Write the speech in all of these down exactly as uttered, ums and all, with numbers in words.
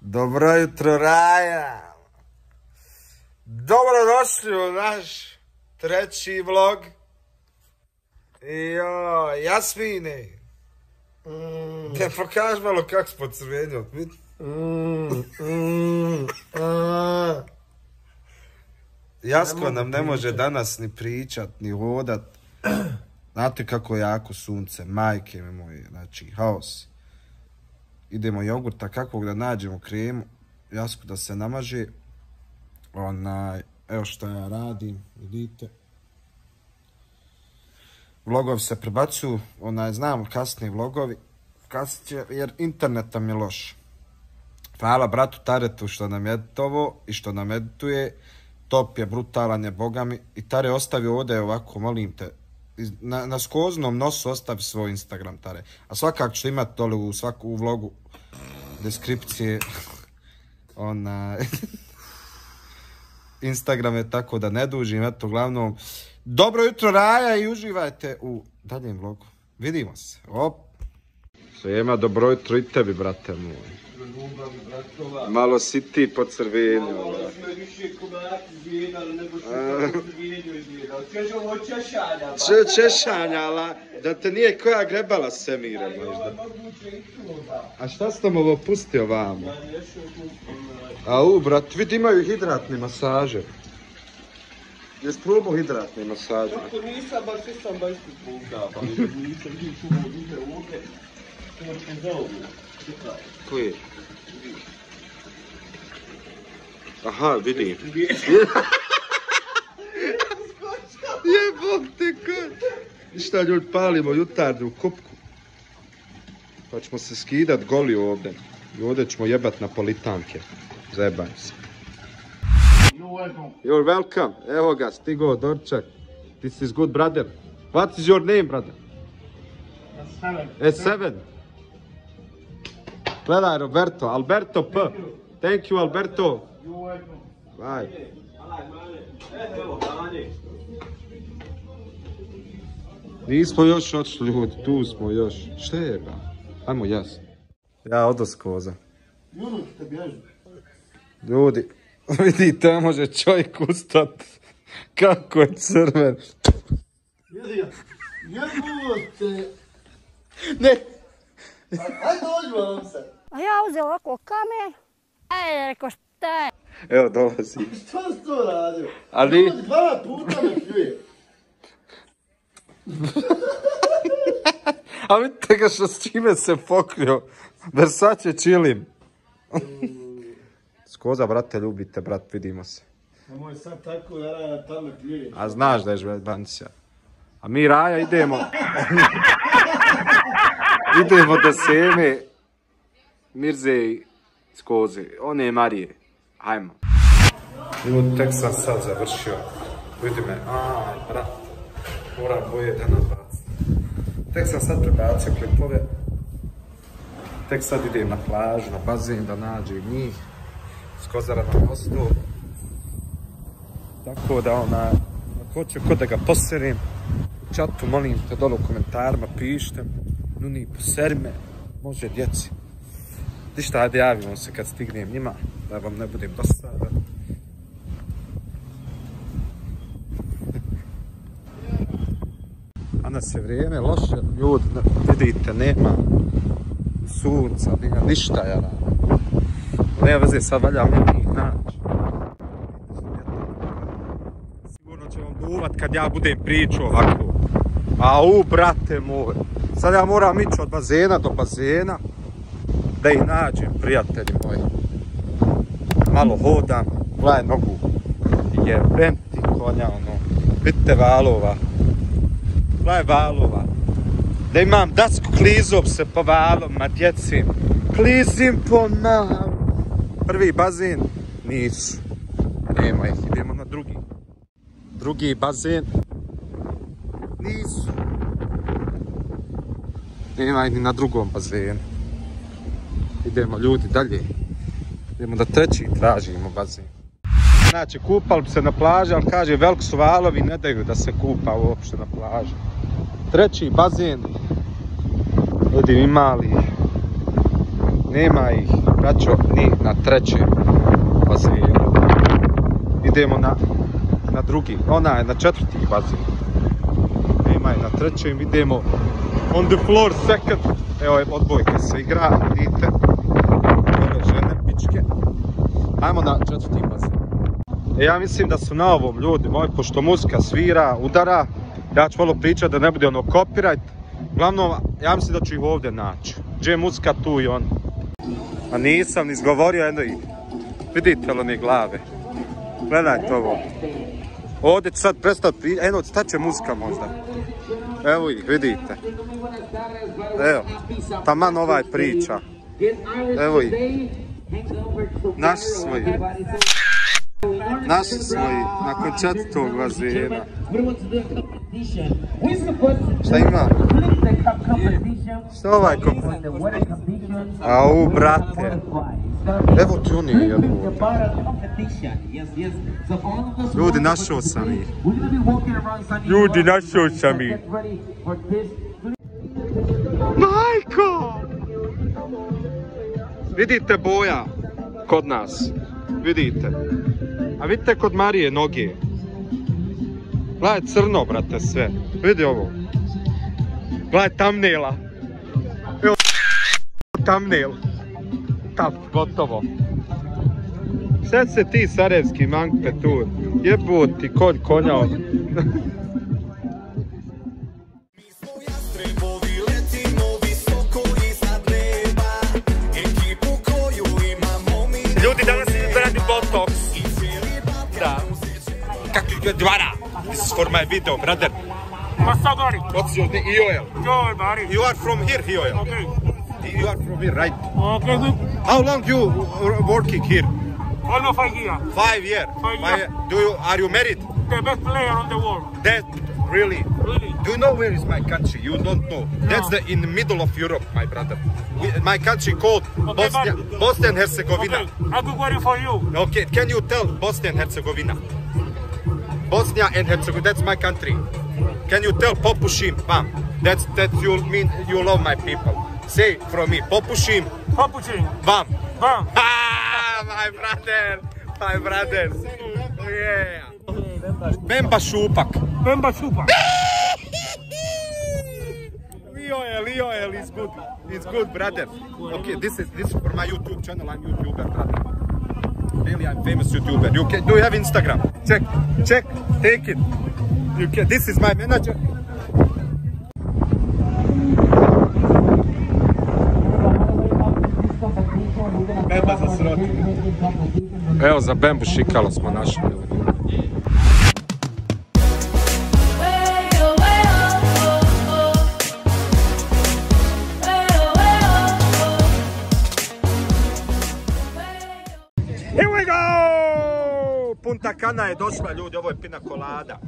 Dobro jutro, Rajan! Dobrodošli u naš treći vlog. I o, Jasmini, mm. te pokaži malo kako smo crveni od mi. Mm, mm, Jasko ne nam ne može pričat. Danas ni pričat, ni hodat. Znate kako jako sunce, majke mi moje, znači haos. Idemo jogurta kakvog da nađemo, kremu, Jasku da se namaže. Onaj, evo što ja radim, vidite. Vlogovi se prebacuju, onaj, znam kasni vlogovi, kasnije jer interneta mi je loš. Hvala bratu Taretu što nam editovo i što nam edituje. Top je, brutalan je, bogami. I Tare ostavi ovdje ovako, molim te. Na, na skoznom nosu ostavi svoj Instagram, Tare. A svakako ću imat dole u svaku u vlogu deskripcije ona Instagram je, tako da ne dužim. Eto, uglavnom, dobro jutro, Raja, i uživajte u daljem vlogu. Vidimo se. Op. Svema, dobro jutro i tebi, brate moj. Malo si ti po crvenju. Malo smo više komati zvijena, ali nego što je po crvenju zvijena. Češao ovo češanja. Češanja, ali da te nije koja grebala Semira možda. A šta sam ovo pustio vamo? Au, brat, vidi imaju hidratne masaže. Jes probao hidratne masaže? Kako nisam, baš sam baš ti pogao. Nisam ti čuo od ide ovdje. Ko je? Aha, vidim. Jebom te kod. Ništa, ljudi, palimo jutarnju u kupku. Pa ćemo se skidat goli ovdje. I ovdje ćemo jebat napolitanke. Zajebaj se. You're welcome. Evo ga, stigo, Dorčak. This is good, brother. What is your name, brother? Seven. E, seven. Gledaj, Roberto, Alberto P. Thank you, Alberto. Bye. Nismo još odšli, ljudi, tu smo još. Šta je, ba? Ajmo, jas. Ja odos koza. Ljudi, vidite, ne može čovjek ustat. Kako je crven. Ne. Ajde, dođu vam se. A ja uzeo ovako kamen, ajde, rekao šta je? Evo, dolazi. Što si to radio? Ali... Ljudi, dva puta me pljuje. A vidite ga što s čime se pokrio. Versace chillim. Skoza, brate, ljubite, brat, vidimo se. Nemoj sad tako, Raja, tam me pljuje. A znaš da je žvebancija. A mi, Raja, idemo. Idemo do Seme. Mirzej iz Koze, one je Marije. Hajmo. Ljudi, tek sam sad završio. Vidi me, aaa, brat. Moram boje da nabacim. Tek sam sad prebacio klipove. Tek sad idem na plažu, na bazin da nađem njih. S Kozara na mostu. Tako da ona, ako hoću kod da ga poserim, u čatu molim te dole u komentarima, pišite. Nuni, poseri me, može djeci. Ništa, ajde, javimo se kad stignem njima, da vam ne budem dosadan. Danas je vrijeme loše, ljudi, vidite, nema sunca, nema ništa, ja radim. Ne veze, sad valja mi njih naći. Sigurno će vam duvat kad ja budem pričao ovako. Au, brate moj. Sad ja moram ići od bazena do bazena da ih nađem, prijatelji moji. Malo hodam, gledaj nogu. Jebem ti konja, ono. Vidite valova. Gledaj valova. Da imam dasku, klizom se po valoma, djecim. Klizim po malo. Prvi bazen, nisu. Nema ih, idemo na drugi. Drugi bazen. Nisu. Nema ih ni na drugom bazenu. Idemo ljudi dalje. Idemo da treći tražimo bazen. Znači, kupali bi se na plaži, ali kaže veliko su valovi, ne daju da se kupa uopšte na plaži. Treći bazen. Ljudi imali. Nema ih, braćo, ni na trećem bazenu. Idemo na, na drugi, ona je na četvrti bazen. Nema ih na trećem, idemo on the floor second. Evo je odbojka se igra, vidite. Ove žene, pičke. Ajmo na četvrti bazen. E, ja mislim da su na ovom, ljudi moji, pošto muzika svira, udara, ja ću malo pričati da ne bude ono copyright. Uglavnom, ja mislim da ću ih ovdje naći. Gdje je muzika, tu i on. A nisam izgovorio jedno i... Vidite li oni glave? Gledajte ovo. Ovdje će sad prestati pričati. Eno, šta će muzika možda? Evo ih, vidite. Evo, taman ovaj priča. Evo ih. Naši smo ih. Naši smo ih, nakon četvrtog bazena. Šta ima? Šta ovaj komponent? Au, brate. Evo tu nije jedno. Ljudi, našao sam ih. Ljudi, našao sam ih. Majko! Vidite boja kod nas. Vidite. A vidite kod Marije noge. Gledaj crno, brate, sve. Vidi ovo. Gledaj thumbnaila. Evo thumbnail. Tap, gotovo. Sve se ti sarajevski mankpe tu. Jeboti, konj konja ono. Ljudi, danas idem da radim botox. Da. Kako je dvara? This is for my video, brother. What's up, buddy? What's your name? Joel. Joel, buddy. You are from here, Joel. Okay. You are from here, right? Okay, good. How long you working here? Only five years. Five years. Five years. Do you, are you married? The best player on the world. That, really? Really. Do you know where is my country? You don't know. No. That's the, in the middle of Europe, my brother. We, my country called okay, Bosnia, Bosnia and Herzegovina. Okay, I could worry for you. Okay, can you tell Bosnia and Herzegovina? Bosnia and Herzegovina, that's my country. Can you tell Popushim, mom? That's that you mean you love my people. Say from me, Popushim. Popushim. Bam. Bam. Ah, my brother, my brother. Yeah. Bemba Shupak. Bemba Shupak. Leo, Leo, it's good. It's good, brother. Okay, this is this is for my YouTube channel. I'm YouTuber, brother. Really, I'm famous YouTuber. You can, do you have Instagram? Check, check, take it. You can, this is my manager. Bemba za sroti. Evo za Bembu šikalo smo našli. Punta Cana je došla, ljudi, ovo je pinakolada.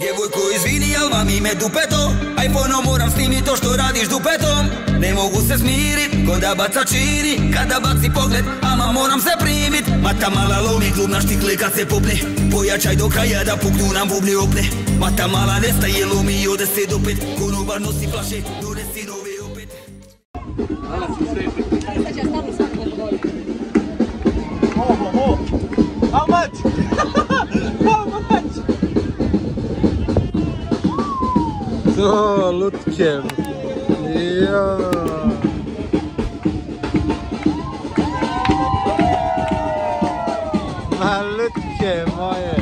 Djevojko, izvini, jel vam ime Dupeto? iPhone-om moram snimit to što radiš Dupetom. Ne mogu se smirit, ko da baca čini. Kada baci pogled, ama moram se primit. Mata mala lomi glubna štikle kad se popne. Pojačaj do kraja da puknu nam bublje opne. Mata mala nestaje lomi od deset do pet. Konobar nosi plaše, donesi nove opet. Hvala su sreći. Sada će staviti svaki od gore. Ovo, ovo. How much? How much? Oh, look at him. Yeah. Malutke moje.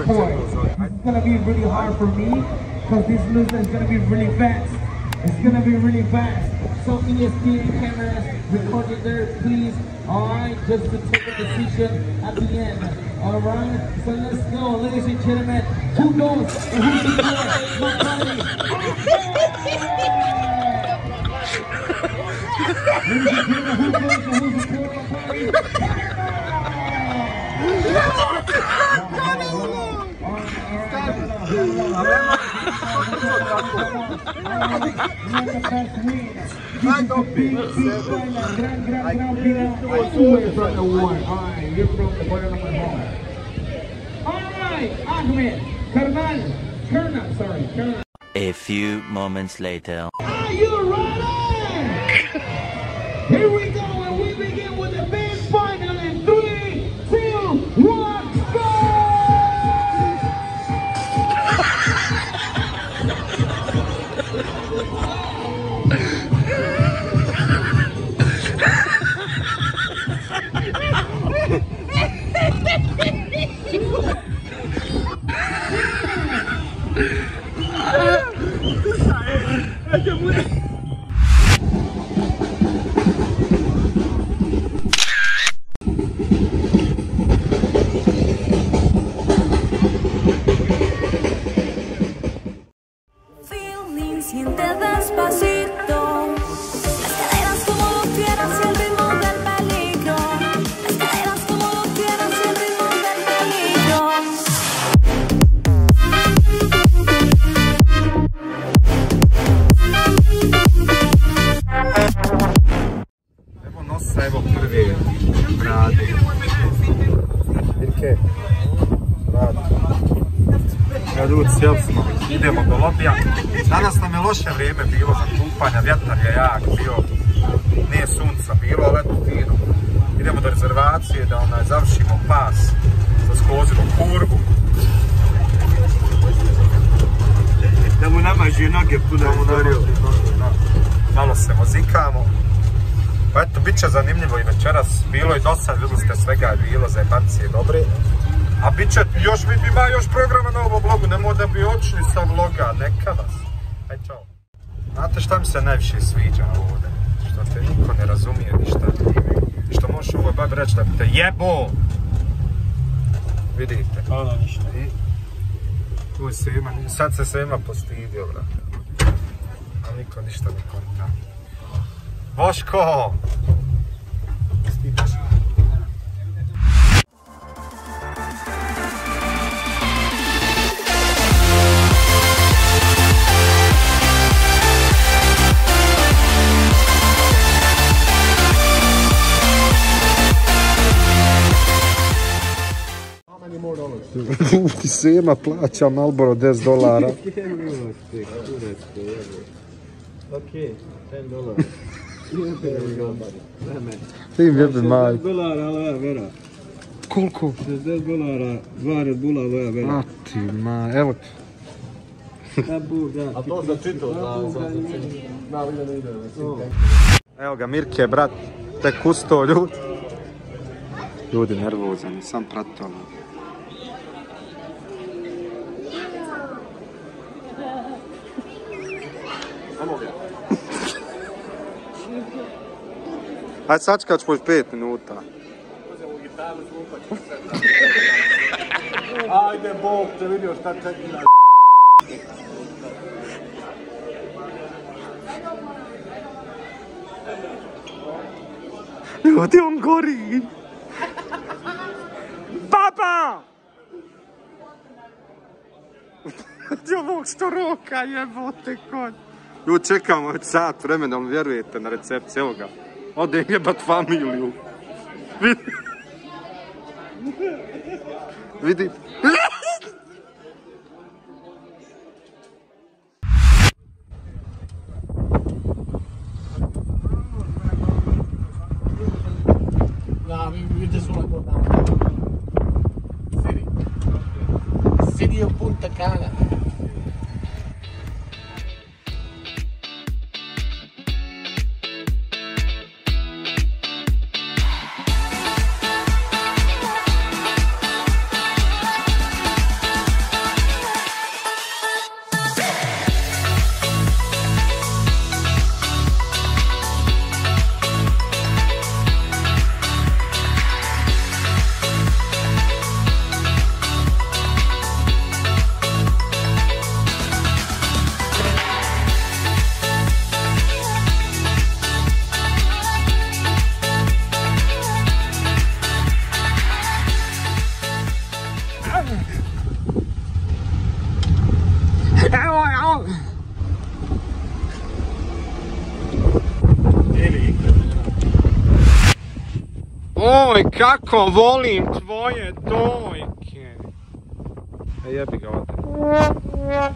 It's going to be really hard for me because this movement is going to be really fast. It's going to be really fast. So E S P N cameras, record there, please. Alright, just to take a decision at the end. Alright, so let's go, ladies and gentlemen. Who knows? Who knows? Nobody. Who knows? Who knows? I don't be Alright, a few moments later. Are you ready? Here we go, and we begin with the big final in three, two, one. Idemo do lobija. Danas nam je loše vrijeme bilo za kupanja, vjetar je jak bio, nije sunca bilo, ali eto fino. Idemo do rezervacije da onaj završimo pas za skozinu kurvu. Da mu namaži noge puno udario. Malo se mozikamo. Pa eto, bit će zanimljivo i večeras. Bilo i do sad, vidjeli ste, svega je bilo, za jebancije dobre. A bit će, još ima još programa na ovom vlogu, nemoj da bi očili sa vloga, neka vas. Aj, čao. Znate šta mi se najviše sviđa ovdje? Što te niko ne razumije ništa. I što možeš ovoj babi reći da bi te jebo! Vidite. Ono ništa. Tu se ima, sad se se ima postidio, brate. Ali niko ništa ne konta. Boško! Stipaš. Sema plaća Malboro deset dolara. Ok, ten dolara. Tim jebe majk. šezdeset dolara Aloja Vera. Koliko? šezdeset dolara, dva Red Bulla Aloja Vera. A ti ma, evo ti. A to za čito? Evo ga, Mirke, brat, te kusto ljudi. Ljudi nervozani, sam pratio ono. Ajde, sačkač po pet minuta. Ajde, Bog, te vidio šta čekaj na... Evo ti on gori. Baba! Od ovog sto roka jebote konj. Ljudi, čekamo već sat vremena, ali vjerujete na recepciju, evo ga. Ode jebat familiju. Vidite? Vidite? Punta Cana. Oj, kako volim tvoje dojke. E jebi ga ovdje.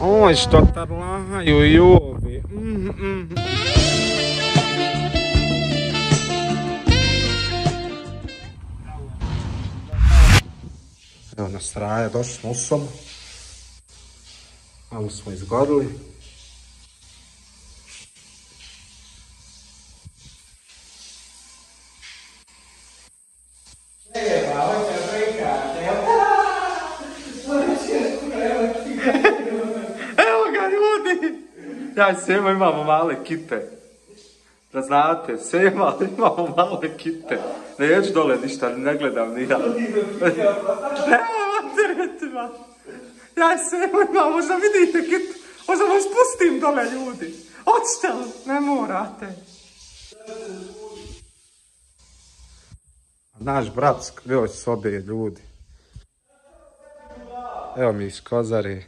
Oj, što tarlaju ljubi. Mm, mm. Evo nas Raja, došli smo u sobu. Malo smo izgorili. Ja i Sema imamo male kite. Da znate, Sema imamo male kite. Ne jeđu dole ništa, ne gledam ni ja. Ja i Sema imamo, možda vidite kite. Možda vas pustim dole ljudi. Odšte, ne morate. Naš brat skrio se sobe ljudi. Evo mi iz Kozare.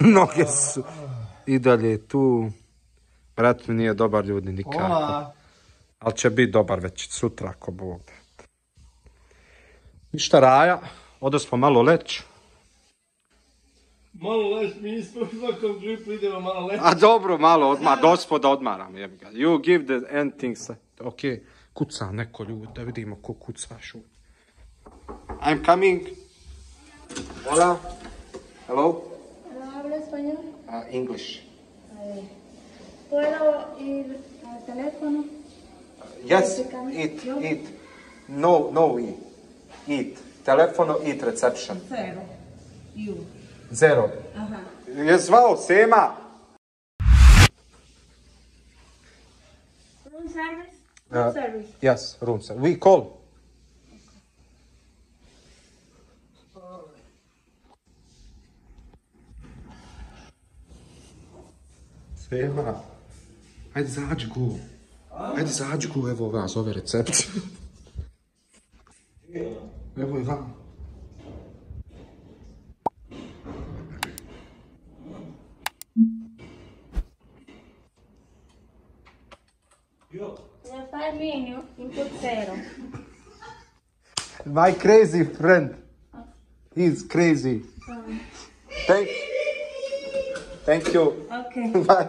Noge su i dalje tu. Brat mi nije dobar ljudi nikako. Ali će biti dobar već sutra ako Bog. Ništa Raja, odo smo malo leć. Malo leć, mi nismo svakom gripu idemo malo leć. A dobro, malo odmah, gospoda odmaram jeb ga. You give the end things. Ok, kuca neko ljudi, da vidimo ko kucaš. I'm coming. Hola. Hello. Uh, English. ¿Puedo ir al teléfono? Yes, eat, eat. No, no, eat. Eat. Telefono, eat, reception. Zero. You. Zero. Aha. Je zvao Sema. Room service? Room uh, service. Yes, room service. We call. Sema, ajde zađi go, ajde zađi go, evo vas ove recepcije. Evo je vam. Na far menu, input zero. My crazy friend, he's crazy. Thank you. Thank you. Okay. Bye.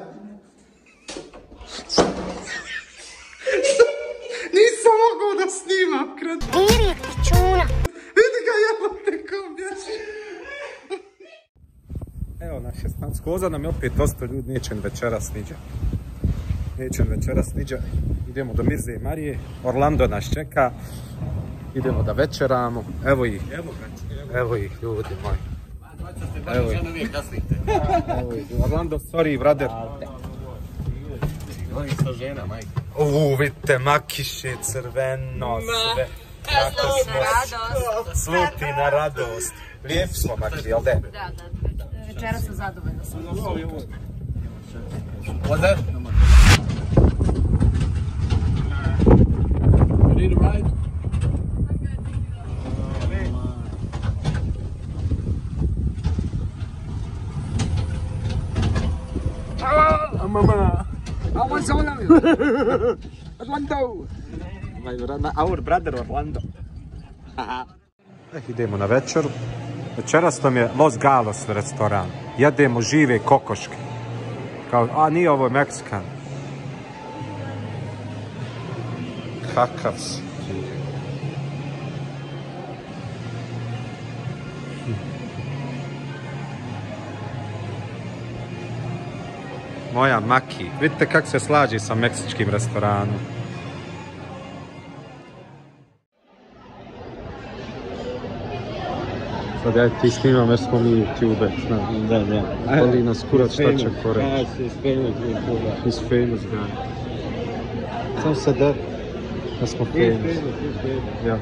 Nisam mogao da snimam krat. Iri, čuna. Vidi ga jebote kom bježi. Evo na šesnaest koza nam je opet ostao ljudi, nećem večera sniđa. Nećem večera sniđa. Idemo do Mirze i Marije. Orlando nas čeka. Idemo da večeramo. Evo ih. Evo ga. Evo ih ljudi moji. Evo je. Orlando, sorry, brother. Oni sa žena, majke. Uuu, vidite, makiše, crveno, sve. Kako smo sluti na radost. Lijepi smo, maki, jel de? Da, da. Večera sam zadovoljna. Ode? was all of you. Orlando. Our brother Orlando. Idemo na večeru. Večeras nam je Los Galos restoran. Jedemo žive kokoške. Kao, a nije ovo Meksikan. Kakav si. Moja maki. Vidite kako se slaži sa meksičkim restoranom. Sad ja ti snimam jer smo mi YouTube, znam. Da, da. Voli nas kurat šta će ko reći. Ja, si famous YouTuber. He's famous guy. Sam se da, da smo famous. He's famous, he's famous. Ja.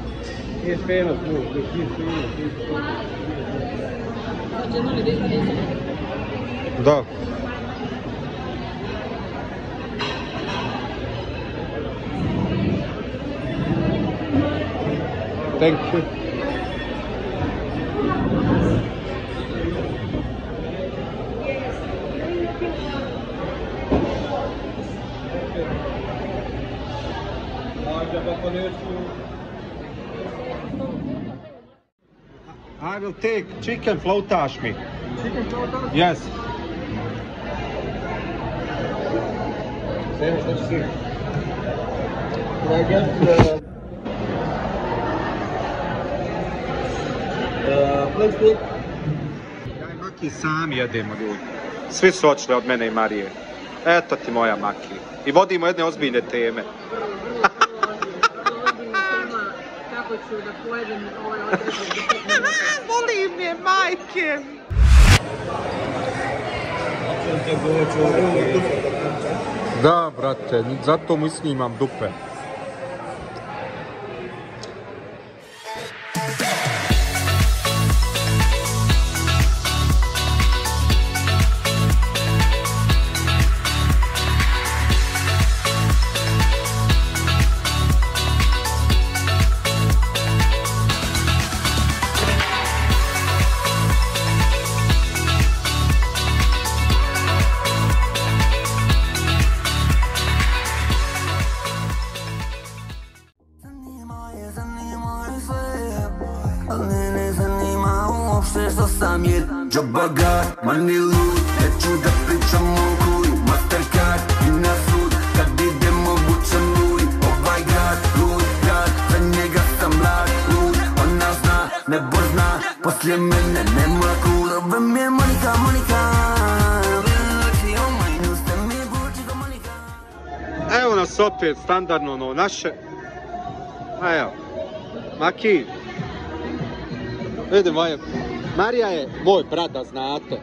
He's famous, he's famous, he's famous. Da. Thank you. I will take chicken flotash meat. Chicken flotash? Yes. Let's see. Can I get the... Ja i Maki sami jedemo, ljudi. Svi su očili od mene i Marije. Eto ti moja Maki. I vodimo jedne ozbiljne teme. Kako ću da pojedem ovaj odrežaj? Molim je, majke! Da, brate, zato mu snimam dupe. Evo nas opet, standardno ono naše. A evo, Maki. Vidimo, evo. Marija je moj brada, znate.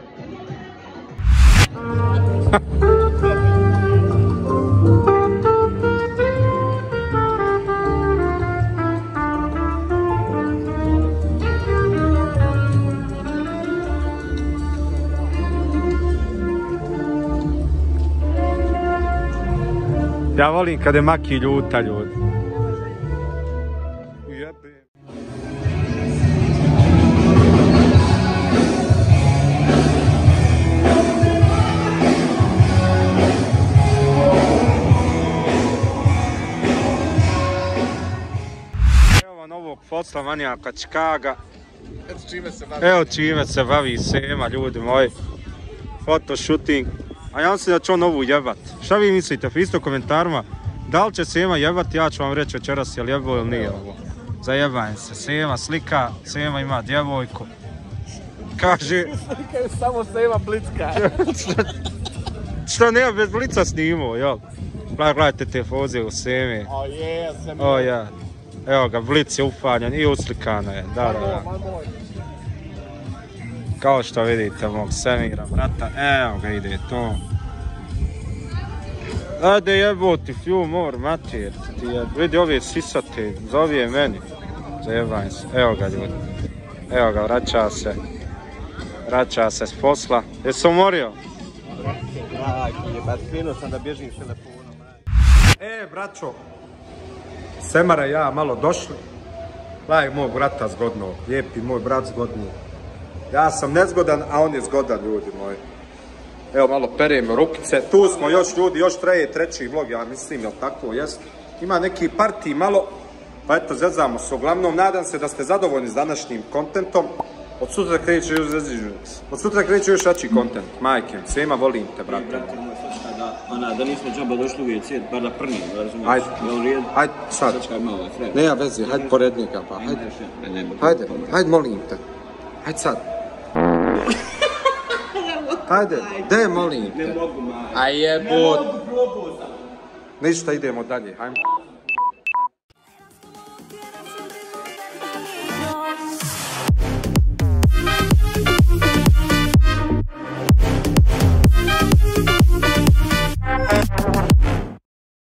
Ja volim kada je Maki ljuta, ljudi. Evo novog posla manijaka Čikaga. Evo čime se bavi Sema, ljudi moji. Fotoshooting. A ja mislim da će on ovu jebat. Šta vi mislite? Isto u komentarima. Da li će Sema jebat? Ja ću vam reći večeras je li jebo ili nije ovo. Zajebajem se. Sema slika. Sema ima djevojku. Kaže... Slika je samo Sema blicka. Šta nema bez blica snimao, jel? Gledajte te foze u Seme. O je, Seme. O ja. Evo ga, blic je ufaljen i uslikana je. Da, da. Kao što vidite mog Semira, brata, evo ga ide to. Ajde jeboti, few more mater, vidi ove sisate, zove meni. Zajebanj se, evo ga ljudi, evo ga, vraća se, vraća se s posla. Jesi umorio? Brate, krenuo sam da bježim s telefonom. E, braćo, Semara i ja malo došli. Laj moj brata zgodno, lijepi moj brat zgodno. Ja sam nezgodan, a on je zgodan, ljudi moji. Evo malo perem rukice, tu smo još ljudi, još traje treći vlog, ja mislim, jel tako, jest? Ima neki partij malo, pa eto, zezamo se. Uglavnom, nadam se da ste zadovoljni s današnjim kontentom. Od sutra kreće još zezižu. Od sutra kreće još jači kontent, majke, svima volim te, brate. Ona, da nismo džaba došli u vijecijet, bar da prnim, razumiješ? Ajde, ajde, sad. Nema veze, hajde pored njega, pa, hajde. Hajde, hajde, molim te. Hajde sad. Hajde, de, molim te. Ne mogu, majke. A jebot. Ništa, idemo dalje, hajmo.